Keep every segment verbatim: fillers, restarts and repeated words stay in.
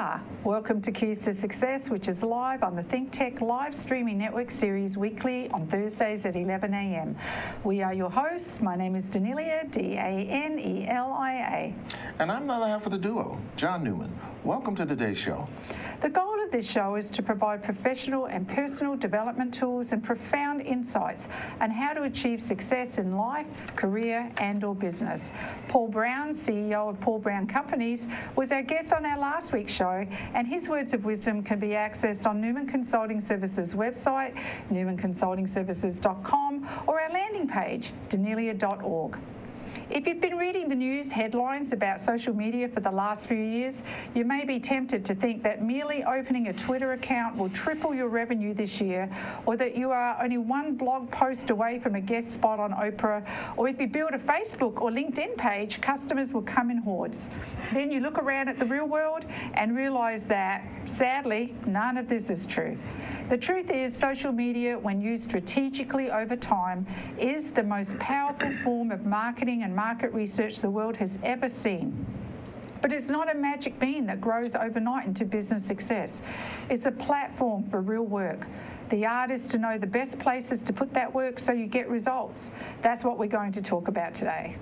are. Welcome to Keys to Success, which is live on the ThinkTech live streaming network series weekly on Thursdays at eleven a m We are your hosts. My name is Danelia, D A N E L I A. And I'm the other half of the duo, John Newman. Welcome to today's show. The goal of this show is to provide professional and personal development tools and profound insights on how to achieve success in life, career, and or business. Paul Brown, C E O of Paul Brown Companies, was our guest on our last week's show, and his words of wisdom can be accessed on Newman Consulting Services website, newman consulting services dot com, or our landing page, danelia dot org. If you've been reading the news headlines about social media for the last few years, you may be tempted to think that merely opening a Twitter account will triple your revenue this year, or that you are only one blog post away from a guest spot on Oprah, or if you build a Facebook or LinkedIn page, customers will come in hordes. Then you look around at the real world and realize that, sadly, none of this is true. The truth is, social media, when used strategically over time, is the most powerful form of marketing and market research the world has ever seen. But it's not a magic bean that grows overnight into business success. It's a platform for real work. The art is to know the best places to put that work so you get results. That's what we're going to talk about today.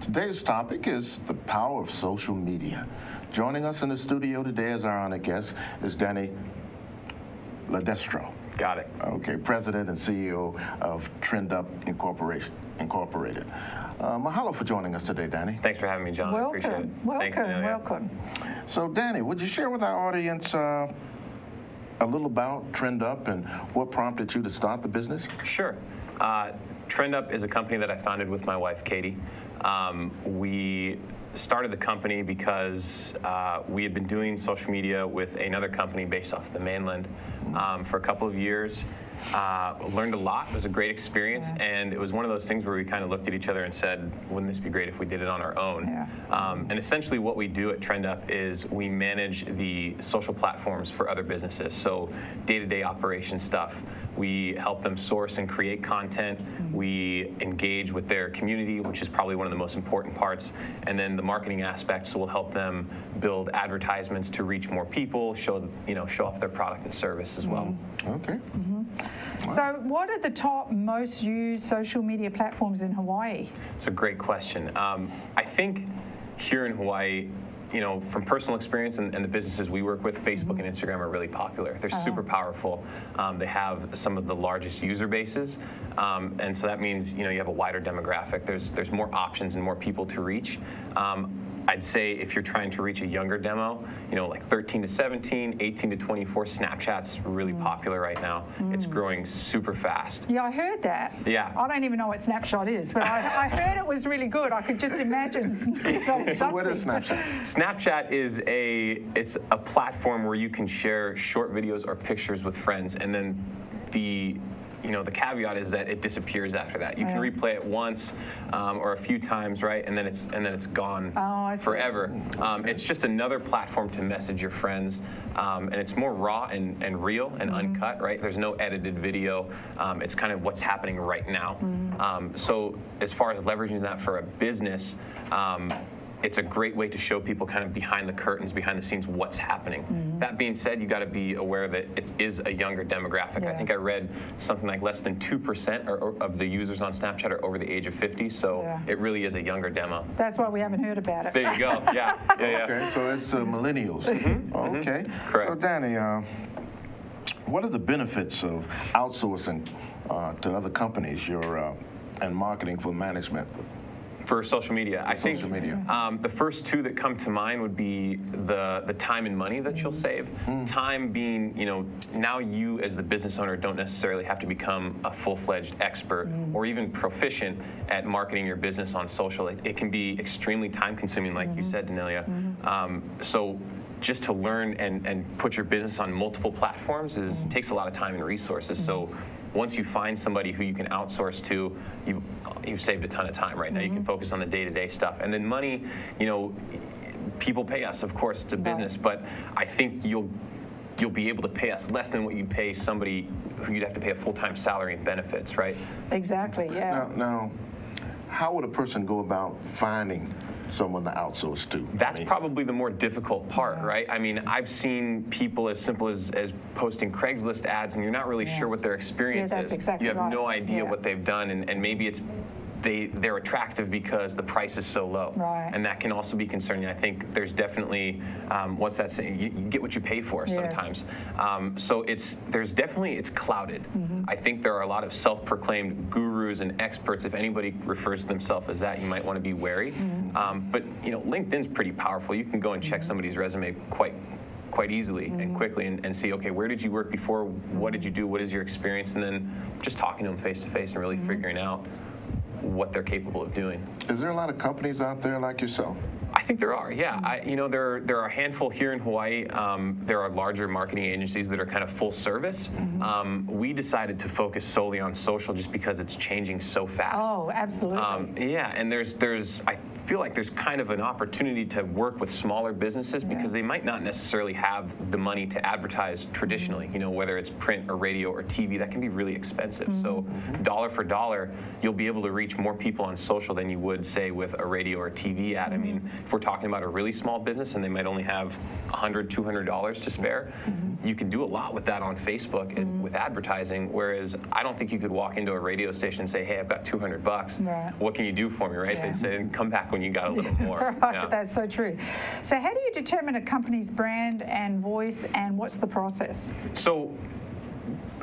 Today's topic is the power of social media. Joining us in the studio today as our honored guest is Danny Lodestro. Got it. Okay, President and C E O of TrendUp Incorporated. Incorporated. Uh, mahalo for joining us today, Danny. Thanks for having me, John. Welcome. I appreciate it. Welcome. Thanks, welcome. So, Danny, would you share with our audience uh, a little about TrendUp and what prompted you to start the business? Sure. Uh, TrendUp is a company that I founded with my wife, Katie. Um, we started the company because uh, we had been doing social media with another company based off the mainland um, for a couple of years. Uh, learned a lot. It was a great experience, yeah. And it was one of those things where we kind of looked at each other and said, wouldn't this be great if we did it on our own? Yeah. Um, and essentially what we do at TrendUp is we manage the social platforms for other businesses, so day-to-day operation stuff. We help them source and create content. Mm-hmm. We engage with their community, which is probably one of the most important parts, and then the marketing aspect, so we'll help them build advertisements to reach more people, show, you know, show off their product and service as well. Mm-hmm. Okay. Mm-hmm. So what are the top most used social media platforms in Hawaii? It's a great question. Um, I think here in Hawaii, you know, from personal experience and, and the businesses we work with, Facebook mm-hmm. and Instagram are really popular. They're uh-huh. super powerful. Um, they have some of the largest user bases. Um, and so that means, you know, you have a wider demographic. There's, there's more options and more people to reach. Um, I'd say if you're trying to reach a younger demo, you know, like thirteen to seventeen, eighteen to twenty-four, Snapchat's really mm. popular right now. Mm. It's growing super fast. Yeah, I heard that. Yeah. I don't even know what Snapchat is, but I, I heard it was really good. I could just imagine. So what is Snapchat? Snapchat is a, it's a platform where you can share short videos or pictures with friends, and then the You know, the caveat is that it disappears after that. You yeah. can replay it once um, or a few times, right? And then it's and then it's gone oh, forever. Um, it's just another platform to message your friends, um, and it's more raw and, and real and mm-hmm. uncut, right? There's no edited video. Um, it's kind of what's happening right now. Mm-hmm. Um, so as far as leveraging that for a business, um, it's a great way to show people kind of behind the curtains, behind the scenes, what's happening. Mm-hmm. That being said, you got to be aware that it is a younger demographic. Yeah. I think I read something like less than two percent are, are, of the users on Snapchat are over the age of fifty, so yeah. it really is a younger demo. That's why we haven't heard about it. There you go, yeah. yeah, yeah. Okay, so it's uh, millennials. Mm-hmm. Okay, mm-hmm. Correct. So Danny, uh, what are the benefits of outsourcing uh, to other companies your, uh, and marketing for management? For social media, I think um, the first two that come to mind would be the the time and money that you'll save. Mm. Time being, you know, now you as the business owner don't necessarily have to become a full-fledged expert mm. or even proficient at marketing your business on social. It, it can be extremely time-consuming, like mm-hmm. you said, Danelia. Mm-hmm. um, so. Just to learn and, and put your business on multiple platforms is mm-hmm. takes a lot of time and resources. Mm-hmm. So once you find somebody who you can outsource to, you, you've saved a ton of time right now. Mm-hmm. You can focus on the day-to-day stuff. And then money, you know, people pay us, of course, it's a business, right. but I think you'll you'll be able to pay us less than what you pay somebody who you'd have to pay a full-time salary and benefits, right? Exactly, yeah. Now, now how would a person go about finding someone to outsource to. That's I mean. probably the more difficult part, yeah. right? I mean, I've seen people as simple as, as posting Craigslist ads, and you're not really yeah. sure what their experience yeah, that's is. Exactly you have right. no idea yeah. what they've done, and, and maybe it's they, they're attractive because the price is so low. Right. And that can also be concerning. I think there's definitely, um, what's that saying? You, you get what you pay for yes. sometimes. Um, so it's there's definitely, it's clouded. Mm-hmm. I think there are a lot of self-proclaimed gurus and experts. If anybody refers to themselves as that, you might want to be wary. Mm-hmm. um, but you know, LinkedIn's pretty powerful. You can go and check mm-hmm. somebody's resume quite quite easily mm-hmm. and quickly and, and see, okay, where did you work before? What did you do? What is your experience? And then just talking to them face to face and really mm-hmm. figuring out what they're capable of doing. Is there a lot of companies out there like yourself? I think there are, yeah. I, you know, there are, there are a handful here in Hawaii. Um, there are larger marketing agencies that are kind of full service. Mm-hmm. um, we decided to focus solely on social just because it's changing so fast. Oh, absolutely. Um, yeah, and there's, there's, I feel like there's kind of an opportunity to work with smaller businesses yeah. because they might not necessarily have the money to advertise traditionally. Mm-hmm. You know, whether it's print or radio or T V, that can be really expensive. Mm-hmm. So dollar for dollar, you'll be able to reach more people on social than you would, say, with a radio or T V ad. Mm-hmm. I mean, if we're talking about a really small business and they might only have a hundred, two hundred dollars to spare, mm-hmm. you can do a lot with that on Facebook mm-hmm. and with advertising, whereas I don't think you could walk into a radio station and say, hey, I've got two hundred bucks. Right. What can you do for me, right? Yeah. They said, come back when you got a little more. Right, yeah. That's so true. So how do you determine a company's brand and voice, and what's the process? So,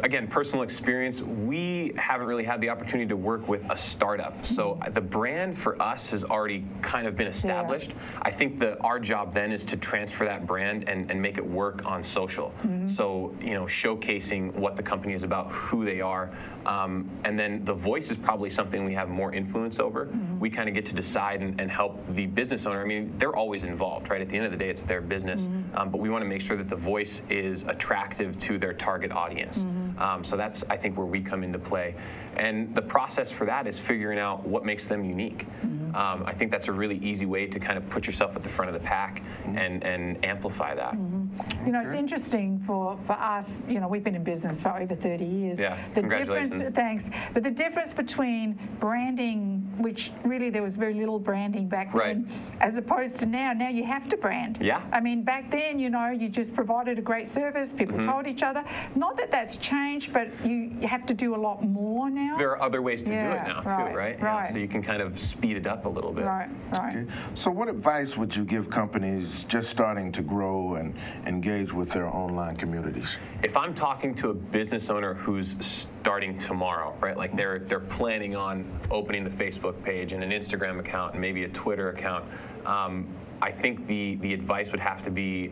again, personal experience, we haven't really had the opportunity to work with a startup. So the brand for us has already kind of been established. Yeah. I think that our job then is to transfer that brand and, and make it work on social. Mm-hmm. So, you know, showcasing what the company is about, who they are. Um, and then the voice is probably something we have more influence over. Mm-hmm. We kind of get to decide and, and help the business owner. I mean, they're always involved, right? At the end of the day, it's their business. Mm-hmm. um, but we want to make sure that the voice is attractive to their target audience. Mm-hmm. Um, so that's, I think, where we come into play. And the process for that is figuring out what makes them unique. Mm-hmm. um, I think that's a really easy way to kind of put yourself at the front of the pack mm-hmm. and, and amplify that. Mm-hmm. You know, it's interesting for, for us, you know, we've been in business for over thirty years. Yeah, the congratulations. Difference, thanks. But the difference between branding, which really there was very little branding back right. then, as opposed to now, now you have to brand. Yeah. I mean, back then, you know, you just provided a great service, people mm-hmm. told each other. Not that that's changed, but you have to do a lot more now. There are other ways to yeah, do it now, right, too, right? right. Yeah, so you can kind of speed it up a little bit. Right, right. Okay. So what advice would you give companies just starting to grow and engage with their online communities? If I'm talking to a business owner who's starting tomorrow, right, like they're, they're planning on opening the Facebook page and an Instagram account and maybe a Twitter account, um, I think the, the advice would have to be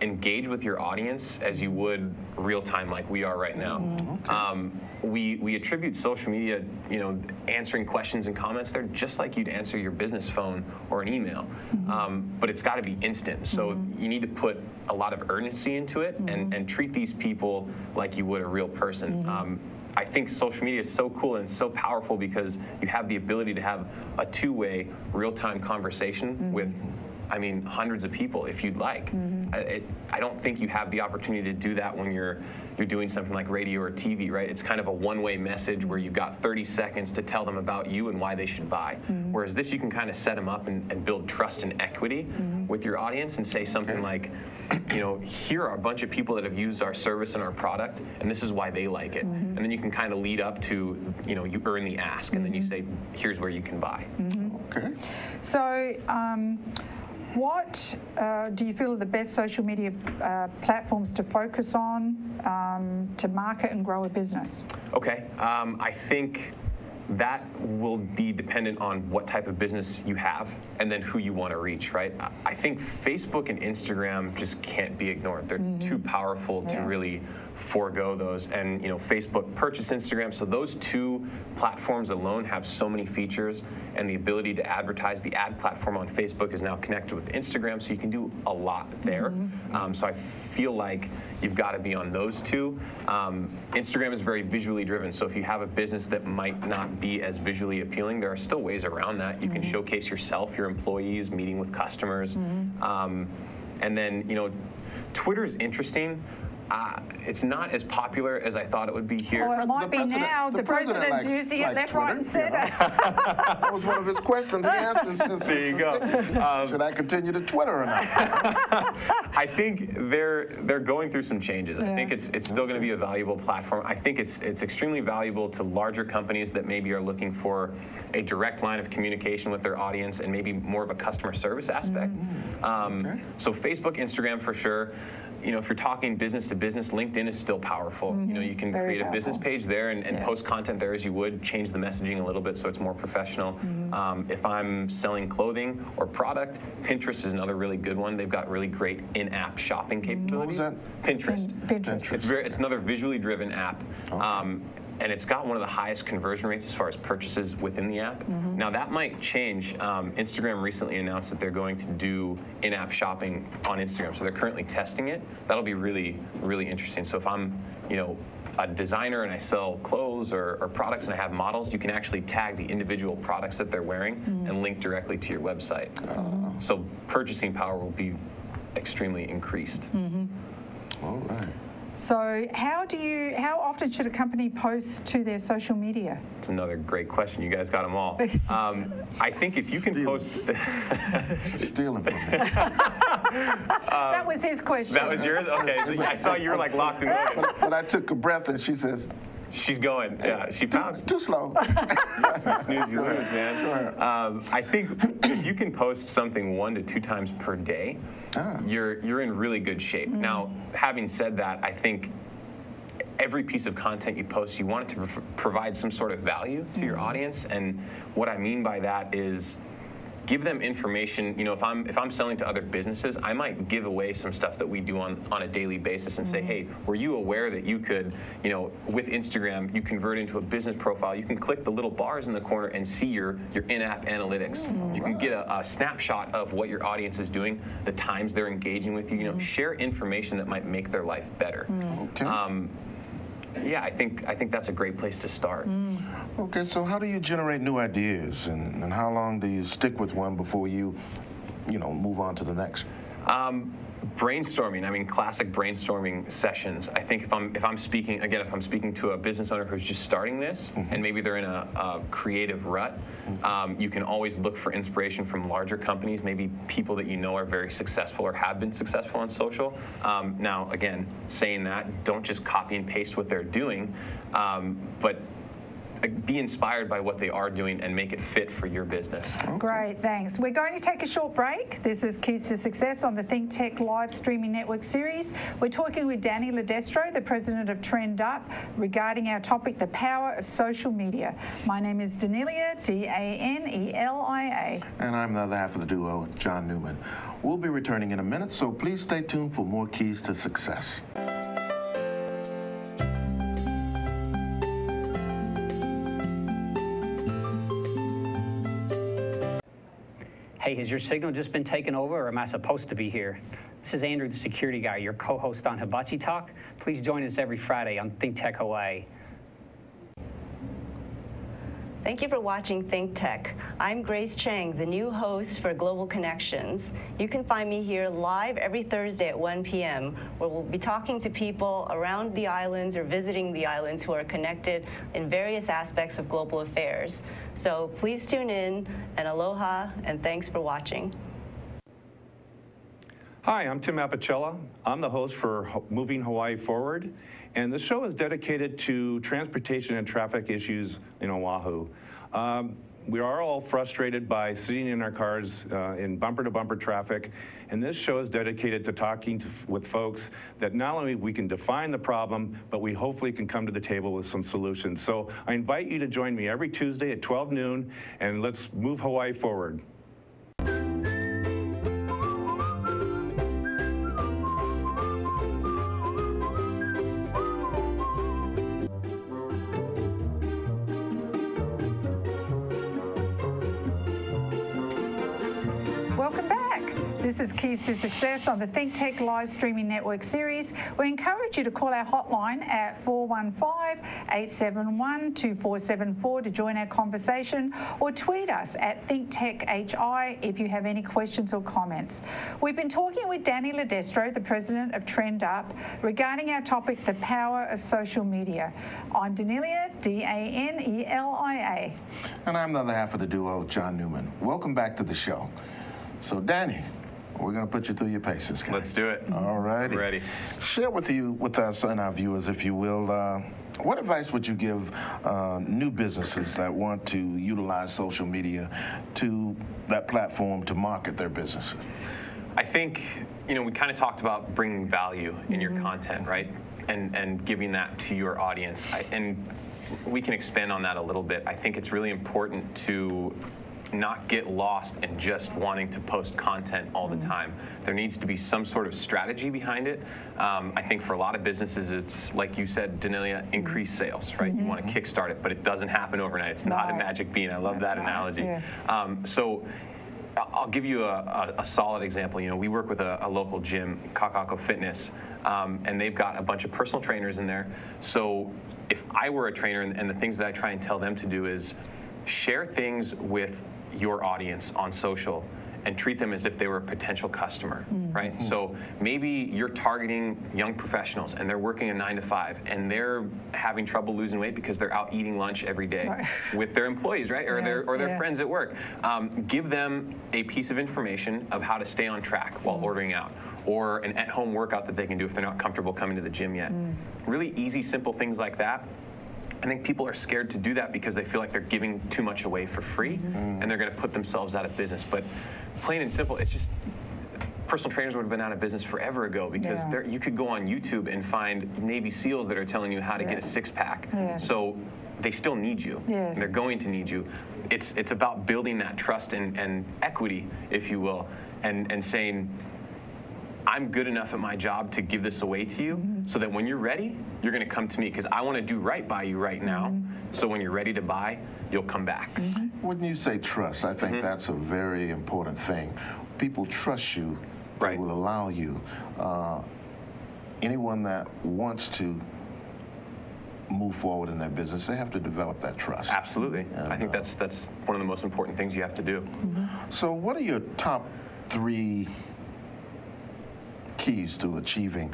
engage with your audience as you would real time, like we are right now. Mm, okay. um, we we attribute social media, you know, answering questions and comments. They're just like you'd answer your business phone or an email, mm-hmm. um, but it's got to be instant. So mm-hmm. you need to put a lot of urgency into it mm-hmm. and and treat these people like you would a real person. Mm-hmm. um, I think social media is so cool and so powerful because you have the ability to have a two-way, real-time conversation mm-hmm. with, I mean, hundreds of people if you'd like. Mm-hmm. I, it, I don't think you have the opportunity to do that when you're you're doing something like radio or T V, right? It's kind of a one-way message where you've got thirty seconds to tell them about you and why they should buy. Mm-hmm. Whereas this, you can kind of set them up and, and build trust and equity mm-hmm. with your audience and say something like, you know, here are a bunch of people that have used our service and our product, and this is why they like it. Mm-hmm. And then you can kind of lead up to, you know, you earn the ask, mm-hmm. and then you say, here's where you can buy. Mm-hmm. Okay. So, um, what uh, do you feel are the best social media uh, platforms to focus on um, to market and grow a business? Okay, um, I think that will be dependent on what type of business you have and then who you want to reach, right? I think Facebook and Instagram just can't be ignored. They're mm-hmm. too powerful yes. to really forego those. And, you know, Facebook purchased Instagram, so those two platforms alone have so many features and the ability to advertise. The ad platform on Facebook is now connected with Instagram, so you can do a lot there. Mm-hmm. um, so I feel like you've got to be on those two. Um, Instagram is very visually driven, so if you have a business that might not be as visually appealing, there are still ways around that. You mm-hmm. can showcase yourself, your employees, meeting with customers. Mm-hmm. um, and then, you know, Twitter's interesting. Uh, it's not as popular as I thought it would be here. Well, it might be now. The, the president, president likes, using it left, Twitter, right, and center. You know? That was one of his questions. He asked us, there this, you go. Um, should I continue to Twitter or not? I think they're they're going through some changes. Yeah. I think it's it's still going to be a valuable platform. I think it's it's extremely valuable to larger companies that maybe are looking for a direct line of communication with their audience and maybe more of a customer service aspect. Mm-hmm. um, okay. So Facebook, Instagram for sure. You know, if you're talking business to business, LinkedIn is still powerful. Mm-hmm. You know, you can Very create a powerful. business page there and, and yes. post content there as you would, change the messaging a little bit so it's more professional. Mm-hmm. Um, if I'm selling clothing or product, Pinterest is another really good one. They've got really great in-app shopping capabilities. What was that? Pinterest. Pinterest. Pinterest. It's very, it's another visually driven app. Okay. Um, and it's got one of the highest conversion rates as far as purchases within the app. Mm-hmm. Now that might change. Um, Instagram recently announced that they're going to do in-app shopping on Instagram, so they're currently testing it. That'll be really, really interesting. So if I'm, you know, a designer and I sell clothes or, or products and I have models, you can actually tag the individual products that they're wearing mm-hmm. and link directly to your website. Uh. So purchasing power will be extremely increased. Mm-hmm. All right. So how do you, how often should a company post to their social media? That's another great question. You guys got them all. Um, I think if you can Steal. post... She's stealing from me. Um, that was his question. That was yours? Okay, so I saw you were like locked in. But, but I took a breath and she says... She's going, yeah, she pounced. Too, too slow. You snooze, you lose, man. Um, I think if you can post something one to two times per day, ah. you're, you're in really good shape. Mm. Now, having said that, I think every piece of content you post, you want it to provide some sort of value to mm. your audience. And what I mean by that is, give them information. You know, if I'm if I'm selling to other businesses, I might give away some stuff that we do on, on a daily basis and mm-hmm. say, hey, were you aware that you could, you know, with Instagram, you convert into a business profile, you can click the little bars in the corner and see your, your in-app analytics. Mm-hmm. You can get a, a snapshot of what your audience is doing, the times they're engaging with you, you know, mm-hmm. share information that might make their life better. Mm-hmm. Okay. Um, Yeah, I think I think that's a great place to start. Mm. Okay, so how do you generate new ideas, and, and how long do you stick with one before you, you know, move on to the next? Um, brainstorming. I mean, classic brainstorming sessions. I think if I'm if I'm speaking again, if I'm speaking to a business owner who's just starting this, mm-hmm. and maybe they're in a, a creative rut, mm-hmm. um, you can always look for inspiration from larger companies, maybe people that you know are very successful or have been successful on social. Um, now, again, saying that, don't just copy and paste what they're doing, um, but be inspired by what they are doing and make it fit for your business. Great, thanks. We're going to take a short break. This is Keys to Success on the ThinkTech Live Streaming Network series. We're talking with Danny Lodestro, the president of TrendUp, regarding our topic, the power of social media. My name is Danelia, D A N E L I A. And I'm the other half of the duo, John Newman. We'll be returning in a minute, so please stay tuned for more Keys to Success. Hey, has your signal just been taken over, or am I supposed to be here? This is Andrew, the security guy, your co-host on Hibachi Talk. Please join us every Friday on ThinkTech Hawaii. Thank you for watching ThinkTech. I'm Grace Chang, the new host for Global Connections. You can find me here live every Thursday at one P M, where we'll be talking to people around the islands or visiting the islands who are connected in various aspects of global affairs. So please tune in, and aloha, and thanks for watching. Hi, I'm Tim Apicella. I'm the host for Moving Hawaii Forward, and the show is dedicated to transportation and traffic issues in Oahu. Um, we are all frustrated by sitting in our cars uh, in bumper-to-bumper traffic, and this show is dedicated to talking to, with folks that not only we can define the problem, but we hopefully can come to the table with some solutions. So I invite you to join me every Tuesday at twelve noon, and let's move Hawaii forward. This is Keys to Success on the ThinkTech Live Streaming Network series. We encourage you to call our hotline at four one five, eight seven one, two four seven four to join our conversation, or tweet us at ThinkTech H I if you have any questions or comments. We've been talking with Danny Lodestro, the president of TrendUp, regarding our topic, the power of social media. I'm Danelia, D A N E L I A. And I'm the other half of the duo, John Newman. Welcome back to the show. So, Danny, we're going to put you through your paces. Guys. Let's do it. All righty. I'm ready. Share with you, with us and our viewers, if you will, uh, what advice would you give uh, new businesses that want to utilize social media to that platform to market their businesses? I think, you know, we kind of talked about bringing value in your mm-hmm. content, right? And, and giving that to your audience. I, and we can expand on that a little bit. I think it's really important to not get lost in just wanting to post content all the time. There needs to be some sort of strategy behind it. Um, I think for a lot of businesses, it's like you said, Danelia, increase sales, right? Mm-hmm. You want to kickstart it, but it doesn't happen overnight. It's not right. a magic bean. I love That's that right. analogy. Yeah. Um, so I'll give you a, a, a solid example. You know, we work with a, a local gym, Kakaako Fitness, um, and they've got a bunch of personal trainers in there. So if I were a trainer, and, and the things that I try and tell them to do is share things with your audience on social and treat them as if they were a potential customer, mm-hmm. right? So maybe you're targeting young professionals and they're working a nine to five and they're having trouble losing weight because they're out eating lunch every day right. with their employees, right? Or yes, their or their yeah. friends at work. Um, give them a piece of information of how to stay on track while mm-hmm. ordering out, or an at-home workout that they can do if they're not comfortable coming to the gym yet. Mm. Really easy, simple things like that. I think people are scared to do that because they feel like they're giving too much away for free mm-hmm. and they're going to put themselves out of business. But plain and simple, it's just personal trainers would have been out of business forever ago because yeah. you could go on YouTube and find Navy SEALs that are telling you how to yeah. get a six-pack. Yeah. So they still need you. Yes. They're going to need you. It's, it's about building that trust and, and equity, if you will, and, and saying, I'm good enough at my job to give this away to you mm-hmm. so that when you're ready, you're going to come to me because I want to do right by you right now. Mm-hmm. So when you're ready to buy, you'll come back. Mm-hmm. Wouldn't you say trust? I think mm-hmm. that's a very important thing. People trust you. Right. They will allow you. Uh, anyone that wants to move forward in their business, they have to develop that trust. Absolutely. And I think uh, that's, that's one of the most important things you have to do. Mm-hmm. So what are your top three keys to achieving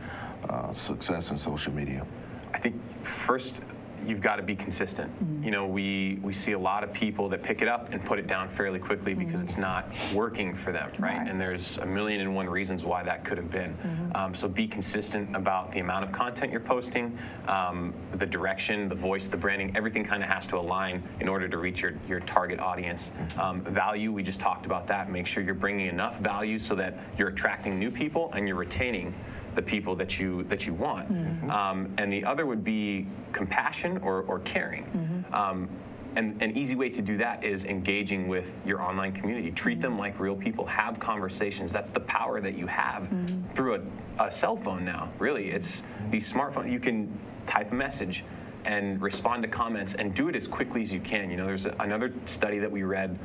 uh, success in social media? I think first, you've got to be consistent. Mm-hmm. You know, we, we see a lot of people that pick it up and put it down fairly quickly because mm-hmm. it's not working for them, right? right? And there's a million and one reasons why that could have been. Mm-hmm. Um, so be consistent about the amount of content you're posting, um, the direction, the voice, the branding, everything kind of has to align in order to reach your, your target audience. Mm-hmm. Um, value, we just talked about that. Make sure you're bringing enough value so that you're attracting new people and you're retaining the people that you that you want. Mm-hmm. Um, and the other would be compassion or, or caring. Mm-hmm. um, and an easy way to do that is engaging with your online community. Treat mm-hmm. them like real people. Have conversations. That's the power that you have mm-hmm. through a, a cell phone now, really. It's these smartphones. You can type a message and respond to comments and do it as quickly as you can. You know, there's a, another study that we read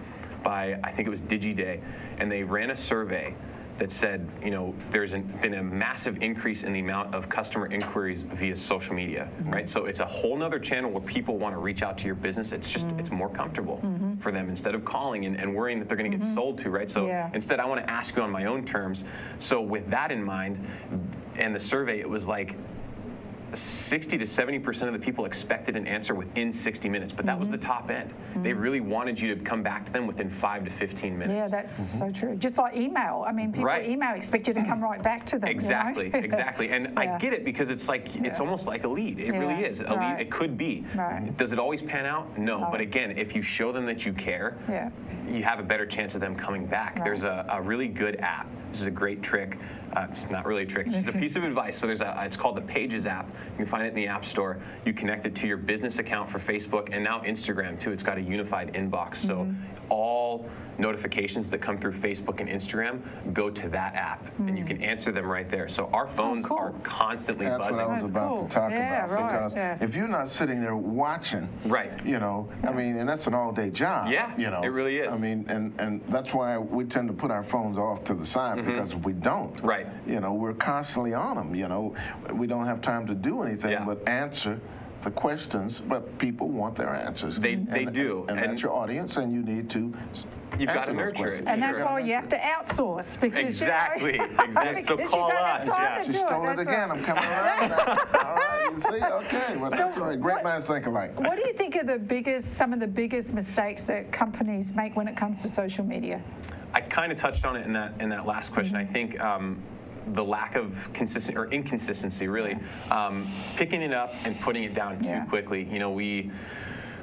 by, I think it was Digiday, and they ran a survey that said, you know, there's an, been a massive increase in the amount of customer inquiries via social media, mm-hmm. right? So it's a whole nother channel where people want to reach out to your business. It's just, mm-hmm. it's more comfortable mm-hmm. for them instead of calling and, and worrying that they're going to mm-hmm. get sold to, right? So yeah. instead, I want to ask you on my own terms. So with that in mind, and the survey, it was like, sixty to seventy percent of the people expected an answer within sixty minutes, but that mm-hmm. was the top end. Mm-hmm. They really wanted you to come back to them within five to fifteen minutes. Yeah, that's mm-hmm. so true. Just like email. I mean, people right. email expect you to come right back to them. Exactly, you know? exactly. And yeah. I get it because it's like, it's yeah. almost like a lead. It yeah. really is. A right. lead, it could be. Right. Does it always pan out? No. no. But again, if you show them that you care, yeah. you have a better chance of them coming back. Right. There's a, a really good app. This is a great trick. Uh, it's not really a trick. It's just a piece of advice. So there's a, it's called the Pages app. You can find it in the App Store. You connect it to your business account for Facebook and now Instagram too. It's got a unified inbox. So mm-hmm. all notifications that come through Facebook and Instagram go to that app, mm-hmm. and you can answer them right there. So our phones oh, cool. are constantly That's buzzing. That's what I was That's about cool. to talk yeah, about. Right, because yeah. if you're not sitting there watching, right? You know, yeah. I mean, and that's an all-day job. Yeah, you know, it really is. I mean, and and that's why we tend to put our phones off to the side mm-hmm. because we don't. Right. You know, we're constantly on them. You know, we don't have time to do anything yeah. but answer the questions, but people want their answers. They, and, they do. And, and, and that's your audience, and you need to You've got to nurture it. And that's why you have to outsource. Because exactly. You know, exactly. So call us. Yeah. She stole it, it again. Right. I'm coming around now. All right. You see? Okay. Well, so that's all right. Great what, minds think alike. What do you think are the biggest, some of the biggest mistakes that companies make when it comes to social media? I kind of touched on it in that, in that last question. Mm-hmm. I think... Um, the lack of consistent or inconsistency, really, um, picking it up and putting it down yeah. too quickly. You know, we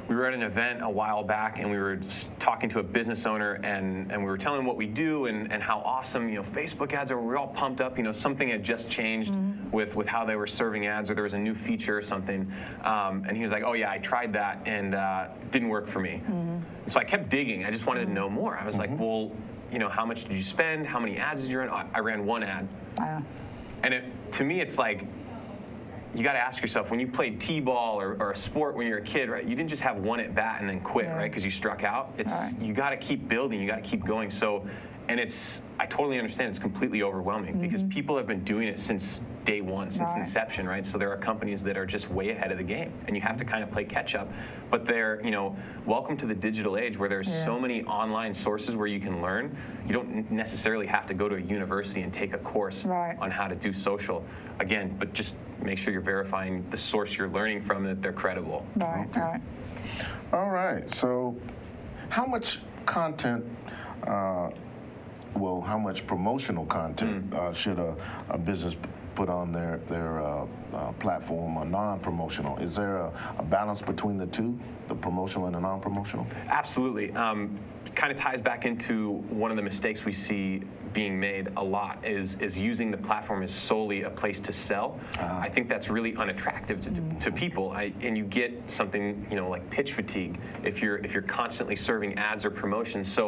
we were at an event a while back, and we were talking to a business owner, and and we were telling him what we do and and how awesome, you know, Facebook ads are. We were all pumped up. You know, something had just changed mm-hmm. with with how they were serving ads, or there was a new feature or something. Um, and he was like, "Oh yeah, I tried that and uh, didn't work for me." Mm-hmm. So I kept digging. I just wanted mm-hmm. to know more. I was mm-hmm. like, "Well, you know, how much did you spend? How many ads did you run?" I, I ran one ad. Wow. And it, to me, it's like, you got to ask yourself, when you played t-ball or, or a sport when you're a kid, right? You didn't just have one at bat and then quit, yeah. right? Because you struck out. It's right. you got to keep building. You got to keep going. So, and it's, I totally understand. It's completely overwhelming mm-hmm. because people have been doing it since day one, since right. inception, right? So there are companies that are just way ahead of the game, and you have to kind of play catch up. But they're, you know, welcome to the digital age where there's yes. so many online sources where you can learn. You don't necessarily have to go to a university and take a course right. on how to do social. Again, but just make sure you're verifying the source you're learning from, that they're credible. Right. Okay. All right. All right. So, how much content? Uh, Well, how much promotional content mm. uh, should a, a business put on their their uh, uh, platform, or non-promotional? Is there a, a balance between the two, the promotional and the non-promotional? Absolutely. Um, kind of ties back into one of the mistakes we see being made a lot is is using the platform as solely a place to sell. Uh, I think that's really unattractive to, mm-hmm. to people, I, and you get something, you know, like pitch fatigue if you're if you're constantly serving ads or promotions. So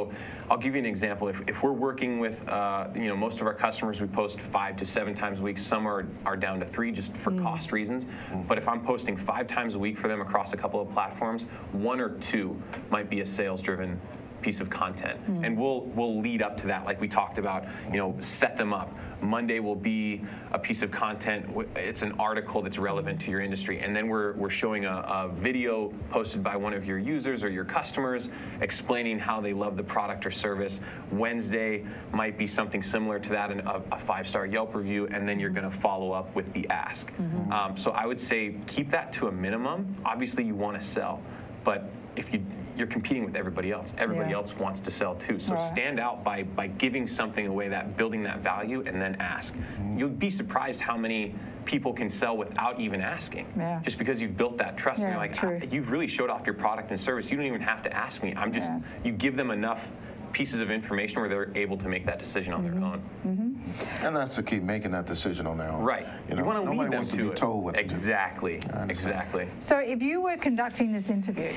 I'll give you an example. If, if we're working with, uh, you know, most of our customers, we post five to seven times a week. Some are, are down to three just for mm-hmm. cost reasons. Mm-hmm. But if I'm posting five times a week for them across a couple of platforms, one or two might be a sales-driven piece of content, mm. and we'll we'll lead up to that, like we talked about. You know, set them up. Monday will be a piece of content. It's an article that's relevant to your industry, and then we're we're showing a, a video posted by one of your users or your customers explaining how they love the product or service. Wednesday might be something similar to that, and a, a five-star Yelp review, and then you're going to follow up with the ask. Mm-hmm. um, so I would say keep that to a minimum. Obviously, you want to sell, but if you you're competing with everybody else. Everybody yeah. else wants to sell too. So right. stand out by by giving something away, that building that value, and then ask. Mm-hmm. You'll be surprised how many people can sell without even asking. Yeah. Just because you've built that trust, yeah, and you're like, I, you've really showed off your product and service. You don't even have to ask me. I'm just yes. you give them enough pieces of information where they're able to make that decision on mm-hmm. their own. Mm-hmm. And that's the key, making that decision on their own. Right. You, know, you want to lead them to, to be told what exactly. to do. Exactly. So if you were conducting this interview,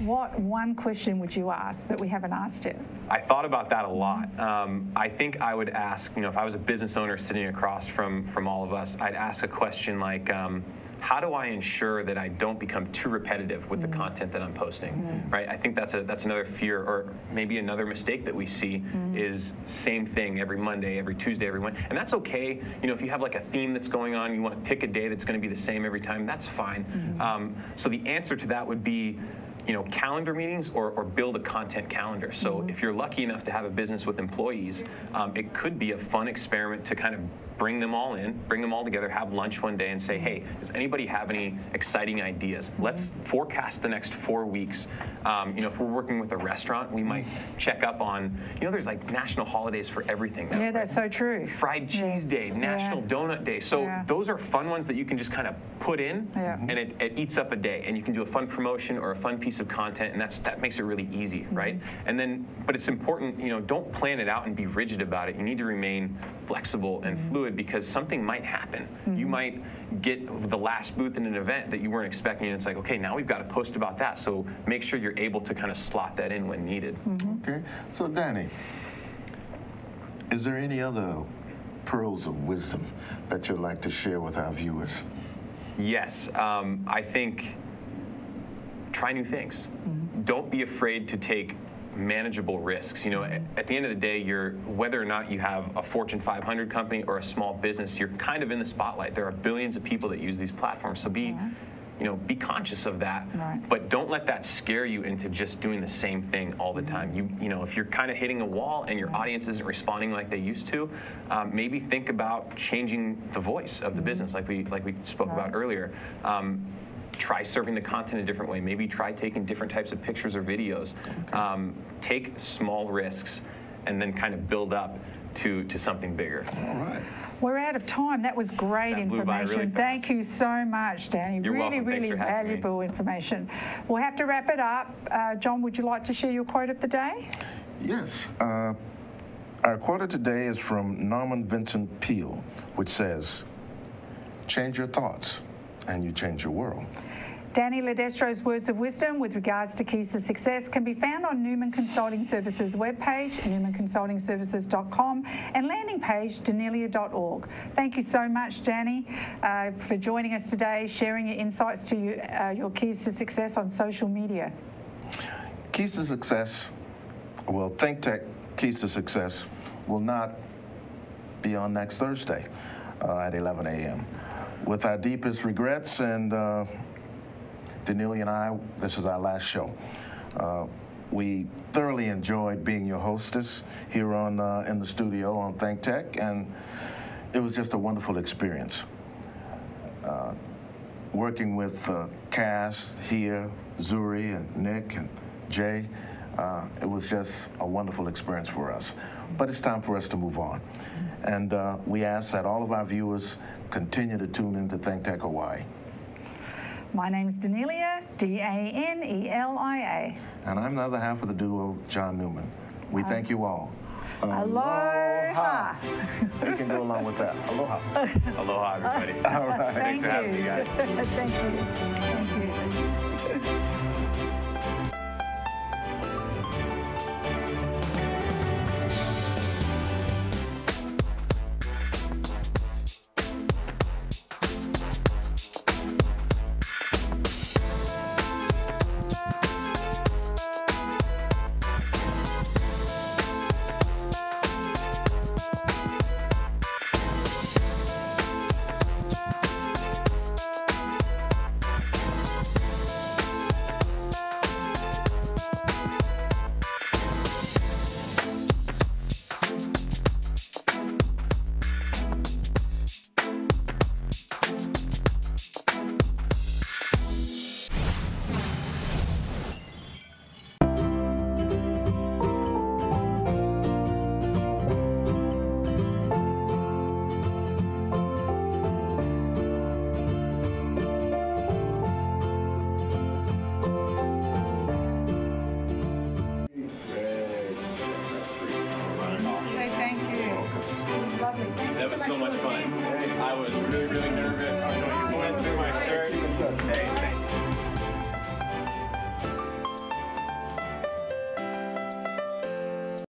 what one question would you ask that we haven't asked yet? I thought about that a lot. Um, I think I would ask, you know, if I was a business owner sitting across from, from all of us, I'd ask a question like, um, how do I ensure that I don't become too repetitive with mm. the content that I'm posting, mm. right? I think that's a that's another fear, or maybe another mistake that we see mm. is same thing every Monday, every Tuesday, every Wednesday. And that's okay. You know, if you have like a theme that's going on, you want to pick a day that's going to be the same every time, that's fine. Mm. Um, so the answer to that would be, you know, calendar meetings, or, or build a content calendar. So mm-hmm. if you're lucky enough to have a business with employees, um, it could be a fun experiment to kind of bring them all in, bring them all together, have lunch one day and say, hey, does anybody have any exciting ideas? Mm-hmm. Let's forecast the next four weeks. Um, you know, if we're working with a restaurant, we might check up on, you know, there's like national holidays for everything. Now, yeah, that's right? so true. Fried Cheese yes. Day, National yeah. Donut Day. So yeah. those are fun ones that you can just kind of put in yeah. and it, it eats up a day, and you can do a fun promotion or a fun piece of content, and that's that makes it really easy, right? Mm-hmm. And then, but it's important, you know, don't plan it out and be rigid about it. You need to remain flexible and mm-hmm. fluid, because something might happen. Mm-hmm. You might get the last booth in an event that you weren't expecting, and it's like, okay, now we've got to post about that. So make sure you're able to kind of slot that in when needed. Mm-hmm. Okay. So Danny, is there any other pearls of wisdom that you'd like to share with our viewers? Yes. Um, I think try new things. Mm-hmm. Don't be afraid to take manageable risks. You know, at the end of the day, you're, whether or not you have a Fortune five hundred company or a small business, you're kind of in the spotlight. There are billions of people that use these platforms. So be, yeah. you know, be conscious of that, right. but don't let that scare you into just doing the same thing all the time. You, you know, if you're kind of hitting a wall and your right. audience isn't responding like they used to, um, maybe think about changing the voice of the mm-hmm. business, like we like we spoke right. about earlier. Um, Try serving the content a different way. Maybe try taking different types of pictures or videos. Okay. Um, take small risks and then kind of build up to, to something bigger. All right. We're out of time. That was great that information. Really Thank you so much, Danny. You're really, welcome. really valuable me. information. We'll have to wrap it up. Uh, John, would you like to share your quote of the day? Yes. Uh, our quote of today is from Norman Vincent Peale, which says, "Change your thoughts and you change your world." Danny Lodestro's words of wisdom with regards to keys to success can be found on Newman Consulting Services webpage, newman consulting services dot com, and landing page, danelia dot org. Thank you so much, Danny, uh, for joining us today, sharing your insights to you, uh, your keys to success on social media. Keys to success, well, ThinkTech Keys to Success will not be on next Thursday uh, at eleven A M With our deepest regrets, and uh, Danelia and I, this is our last show. Uh, we thoroughly enjoyed being your hostess here on uh, in the studio on ThinkTech, and it was just a wonderful experience. Uh, working with uh, Cass here, Zuri, and Nick, and Jay, uh, it was just a wonderful experience for us. But it's time for us to move on. And uh, we ask that all of our viewers continue to tune in to ThinkTech Hawaii. My name's Danelia, D A N E L I A. And I'm the other half of the duo, John Newman. We um, thank you all. Aloha. Aloha. You can go along with that. Aloha. Aloha, everybody. All right. Thank Thanks you. for having me, guys. Thank you. Thank you.